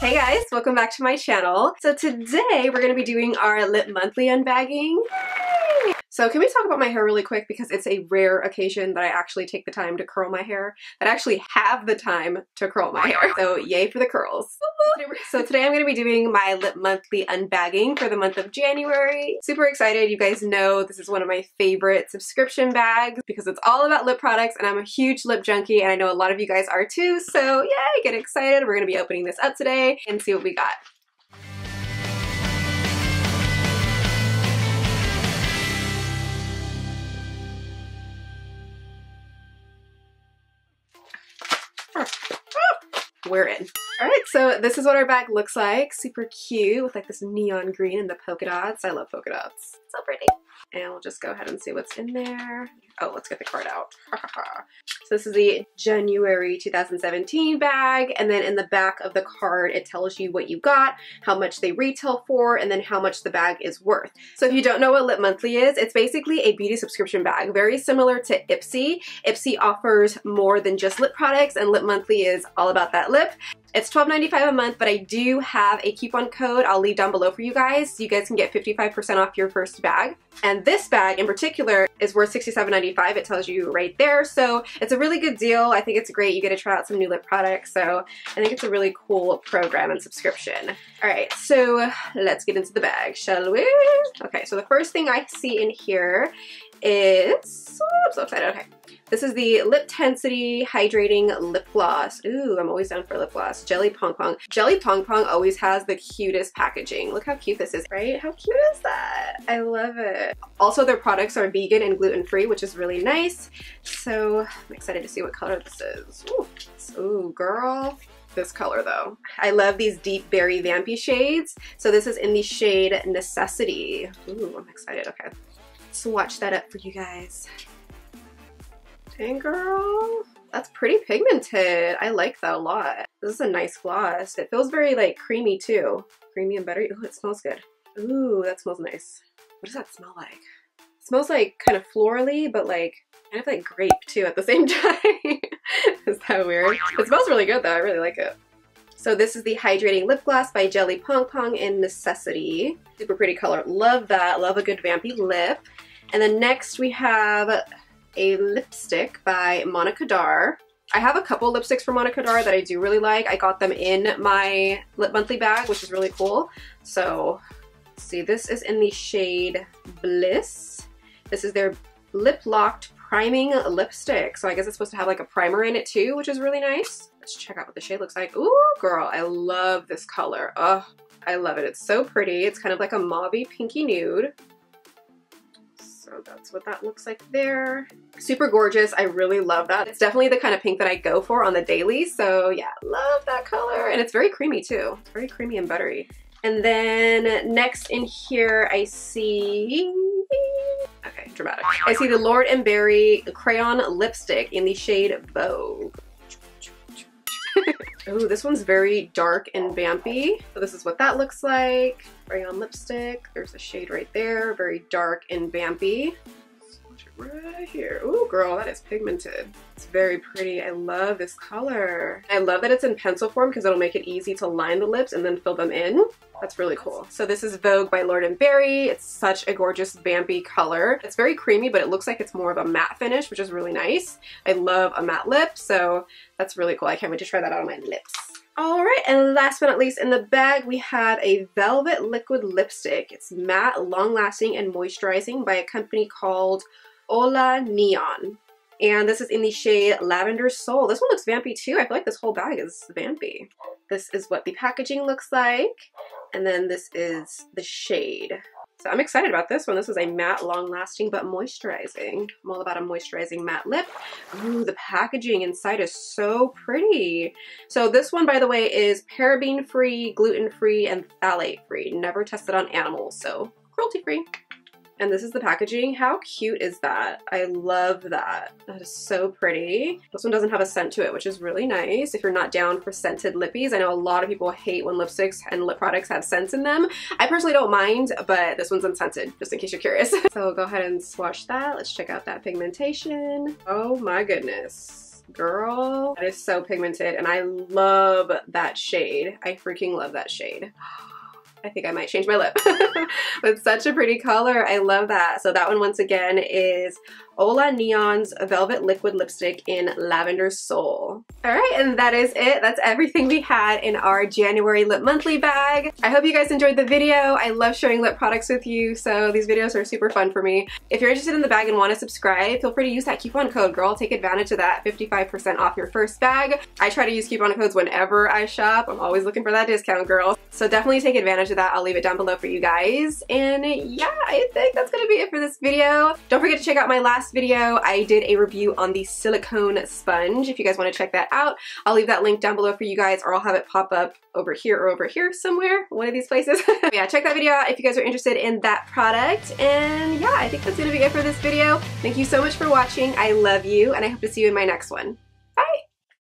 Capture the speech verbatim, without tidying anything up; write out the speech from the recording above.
Hey guys, welcome back to my channel. So today we're gonna be doing our Lip Monthly unbagging. Yay! So can we talk about my hair really quick, because it's a rare occasion that I actually take the time to curl my hair, that I actually have the time to curl my hair. So yay for the curls. So today I'm going to be doing my Lip Monthly unbagging for the month of January. Super excited. You guys know this is one of my favorite subscription bags because it's all about lip products and I'm a huge lip junkie and I know a lot of you guys are too. So yay, get excited. We're going to be opening this up today and see what we got. We're in. All right, so this is what our bag looks like. Super cute with like this neon green and the polka dots. I love polka dots. So pretty. And we'll just go ahead and see what's in there. Oh, let's get the card out. So this is the January two thousand seventeen bag, and then in the back of the card it tells you what you got, how much they retail for, and then how much the bag is worth. So if you don't know what Lip Monthly is, it's basically a beauty subscription bag, very similar to Ipsy. Ipsy offers more than just lip products, and Lip Monthly is all about that lip. It's twelve ninety-five a month, but I do have a coupon code I'll leave down below for you guys, so you guys can get fifty-five percent off your first bag. And this bag in particular is worth sixty-seven ninety-five. It tells you right there, so it's a really good deal. I think it's great. You get to try out some new lip products, so I think it's a really cool program and subscription. All right, so let's get into the bag, shall we? Okay, so the first thing I see in here is, oh, I'm so excited. Okay, this is the Lip Tensity Hydrating Lip Gloss. Ooh, I'm always down for lip gloss. Jelly Pong Pong. Jelly Pong Pong always has the cutest packaging. Look how cute this is, right? How cute is that? I love it. Also, their products are vegan and gluten-free, which is really nice. So I'm excited to see what color this is. Ooh, ooh girl. This color though. I love these deep berry vampy shades. So this is in the shade Necessity. Ooh, I'm excited. Okay. Swatch that up for you guys. Dang girl, that's pretty pigmented. I like that a lot. This is a nice gloss. It feels very like creamy too. Creamy and buttery. Ooh, it smells good. Ooh, that smells nice. What does that smell like? It smells like kind of florally, but like kind of like grape too at the same time. Is that weird? It smells really good though. I really like it. So this is the Hydrating Lip Gloss by Jelly Pong Pong in Necessity. Super pretty color. Love that. Love a good vampy lip. And then next we have a lipstick by Monica Dar. I have a couple lipsticks from Monica Dar that I do really like. I got them in my Lip Monthly bag, which is really cool. So let's see, this is in the shade Bliss. This is their Lip Locked Priming Lipstick. So I guess it's supposed to have like a primer in it too, which is really nice. Let's check out what the shade looks like. Ooh, girl, I love this color. Oh, I love it. It's so pretty. It's kind of like a mauve-y pinky nude. So that's what that looks like there. Super gorgeous. I really love that. It's definitely the kind of pink that I go for on the daily. So yeah, love that color. And it's very creamy too. It's very creamy and buttery. And then next in here I see... Okay, dramatic. I see the Lord and Berry Crayon Lipstick in the shade Vogue. Oh, this one's very dark and vampy. So this is what that looks like. Crayon lipstick. There's a shade right there. Very dark and vampy. Swatch it right here. Ooh, girl, that is pigmented. It's very pretty. I love this color. I love that it's in pencil form because it'll make it easy to line the lips and then fill them in. That's really cool. So this is Vogue by Lord and Berry. It's such a gorgeous vampy color. It's very creamy, but it looks like it's more of a matte finish, which is really nice. I love a matte lip, so that's really cool. I can't wait to try that out on my lips. All right, and last but not least, in the bag we have a Velvet Liquid Lipstick. It's matte, long-lasting, and moisturizing by a company called Ola Neon. And this is in the shade Lavender Soul. This one looks vampy too. I feel like this whole bag is vampy. This is what the packaging looks like. And then this is the shade. So I'm excited about this one. This is a matte, long-lasting, but moisturizing. I'm all about a moisturizing matte lip. Ooh, the packaging inside is so pretty. So this one, by the way, is paraben-free, gluten-free, and phthalate-free. Never tested on animals, so cruelty-free. And this is the packaging. How cute is that? I love that. That is so pretty. This one doesn't have a scent to it, which is really nice. If you're not down for scented lippies, I know a lot of people hate when lipsticks and lip products have scents in them. I personally don't mind, but this one's unscented, just in case you're curious. So go ahead and swatch that. Let's check out that pigmentation. Oh my goodness. girl. That is so pigmented and I love that shade. I freaking love that shade. I think I might change my lip. But it's such a pretty color. I love that. So that one once again is Ola Neon's Velvet Liquid Lipstick in Lavender Soul. All right, and that is it. That's everything we had in our January Lip Monthly bag. I hope you guys enjoyed the video. I love sharing lip products with you, so these videos are super fun for me. If you're interested in the bag and want to subscribe, feel free to use that coupon code, girl. Take advantage of that fifty-five percent off your first bag. I try to use coupon codes whenever I shop. I'm always looking for that discount, girl. So definitely take advantage of that. I'll leave it down below for you guys. And yeah, I think that's gonna be it for this video. Don't forget to check out my last video. I did a review on the silicone sponge if you guys want to check that out. I'll leave that link down below for you guys, or I'll have it pop up over here or over here somewhere, one of these places. Yeah, check that video out if you guys are interested in that product. And yeah, I think that's gonna be it for this video. Thank you so much for watching. I love you and I hope to see you in my next one.